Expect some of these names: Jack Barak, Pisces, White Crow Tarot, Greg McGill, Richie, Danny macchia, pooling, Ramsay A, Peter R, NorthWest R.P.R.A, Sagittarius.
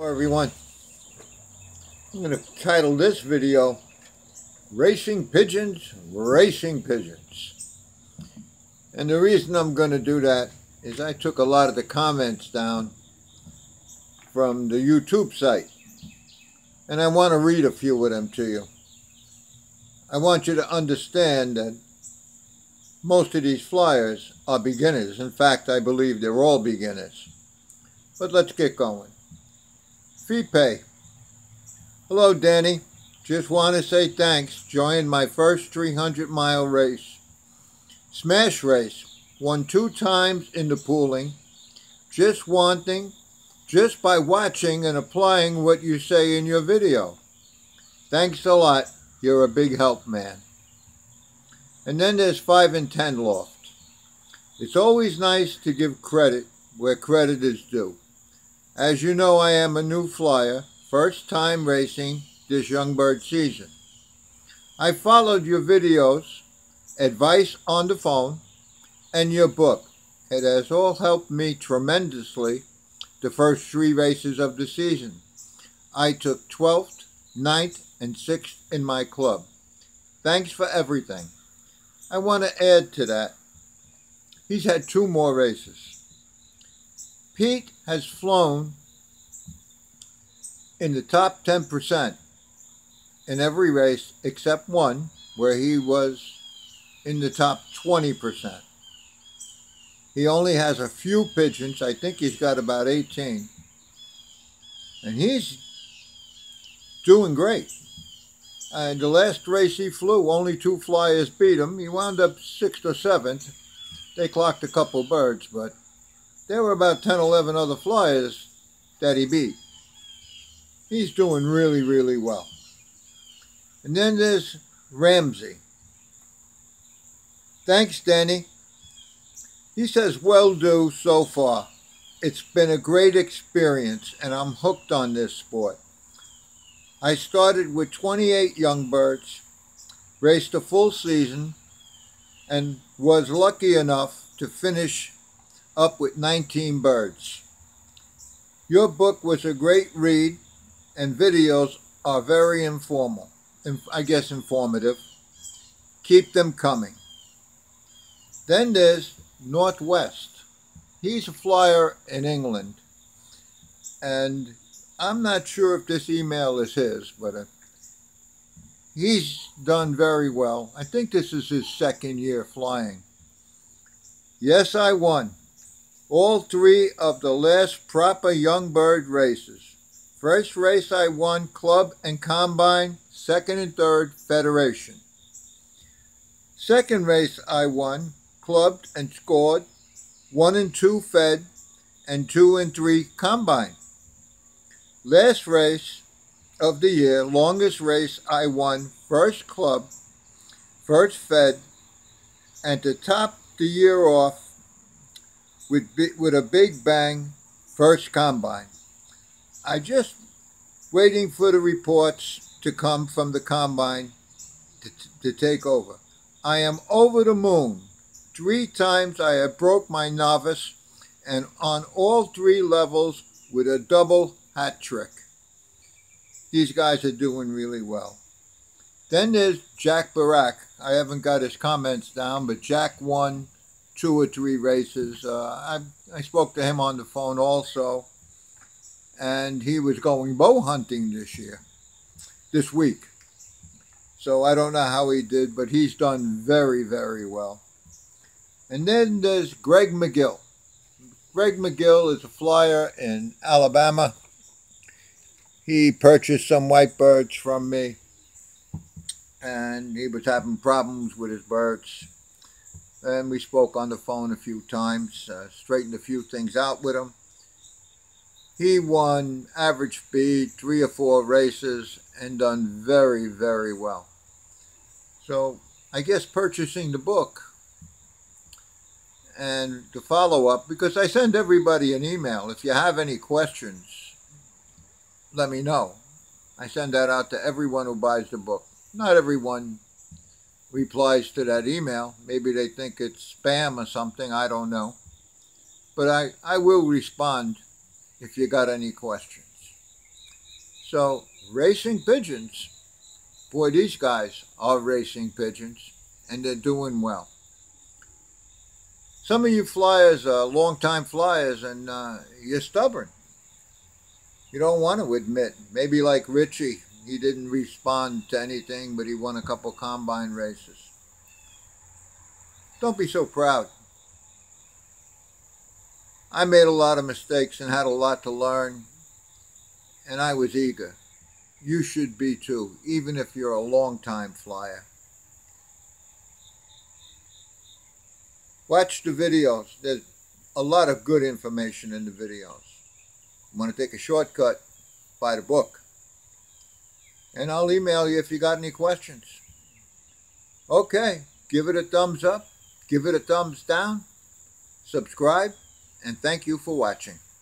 Hello everyone, I'm going to title this video Racing Pigeons. And the reason I'm going to do that is I took a lot of the comments down from the YouTube site, and I want to read a few of them to you. I want you to understand that most of these flyers are beginners. In fact, I believe they're all beginners. But let's get going. Fipe. Hello Danny, just want to say thanks, joined my first 300-mile race. Smash race, won 2 times in the pooling. Just by watching and applying what you say in your video. Thanks a lot, you're a big help, man. And then there's 5 and 10 Loft. It's always nice to give credit where credit is due. As you know, I am a new flyer, first time racing this young bird season. I followed your videos, advice on the phone, and your book. It has all helped me tremendously the first 3 races of the season. I took 12th, 9th, and 6th in my club. Thanks for everything. I want to add to that, he's had 2 more races. Pete has flown in the top 10% in every race except one where he was in the top 20%. He only has a few pigeons. I think he's got about 18. And he's doing great. And the last race he flew, only 2 flyers beat him. He wound up 6th or 7th. They clocked a couple birds, but there were about 10, 11 other flyers that he beat. He's doing really, really well. And then there's Ramsey. Thanks, Danny. He says, well done so far. It's been a great experience, and I'm hooked on this sport. I started with 28 young birds, raced a full season, and was lucky enough to finish up with 19 birds. Your book was a great read, and videos are very informative. Keep them coming. Then there's Northwest. He's a flyer in England, and I'm not sure if this email is his, but he's done very well. I think this is his 2nd year flying. Yes, I won all 3 of the last proper young bird races. First race I won club and combine, 2nd and 3rd federation. 2nd race I won clubbed and scored, 1 and 2 fed, and 2 and 3 combine. Last race of the year, longest race, I won 1st club, 1st fed, and to top the year off with a big bang, 1st combine. I just waiting for the reports to come from the combine to take over. I am over the moon. 3 times I have broke my novice, and on all 3 levels with a double hat trick. These guys are doing really well. Then there's Jack Barak. I haven't got his comments down, but Jack won 2 or 3 races. I spoke to him on the phone also, and he was going bow hunting this week. So I don't know how he did, but he's done very, very well. And then there's Greg McGill. Greg McGill is a flyer in Alabama. He purchased some white birds from me, and he was having problems with his birds. And we spoke on the phone a few times, straightened a few things out with him. He won average speed 3 or 4 races and done very, very well. So I guess purchasing the book and the follow-up, because I send everybody an email. If you have any questions, let me know. I send that out to everyone who buys the book. Not everyone replies to that email. Maybe they think it's spam or something, I don't know. But I will respond if you got any questions. So racing pigeons, boy, these guys are racing pigeons, and they're doing well. Some of you flyers are long-time flyers, and you're stubborn. You don't want to admit. Maybe like Richie, he didn't respond to anything, but he won a couple combine races. Don't be so proud. I made a lot of mistakes and had a lot to learn, and I was eager. You should be too, even if you're a long-time flyer. Watch the videos. There's a lot of good information in the videos. You want to take a shortcut, buy the book. And I'll email you if you got any questions. Okay, give it a thumbs up, give it a thumbs down, subscribe, and thank you for watching.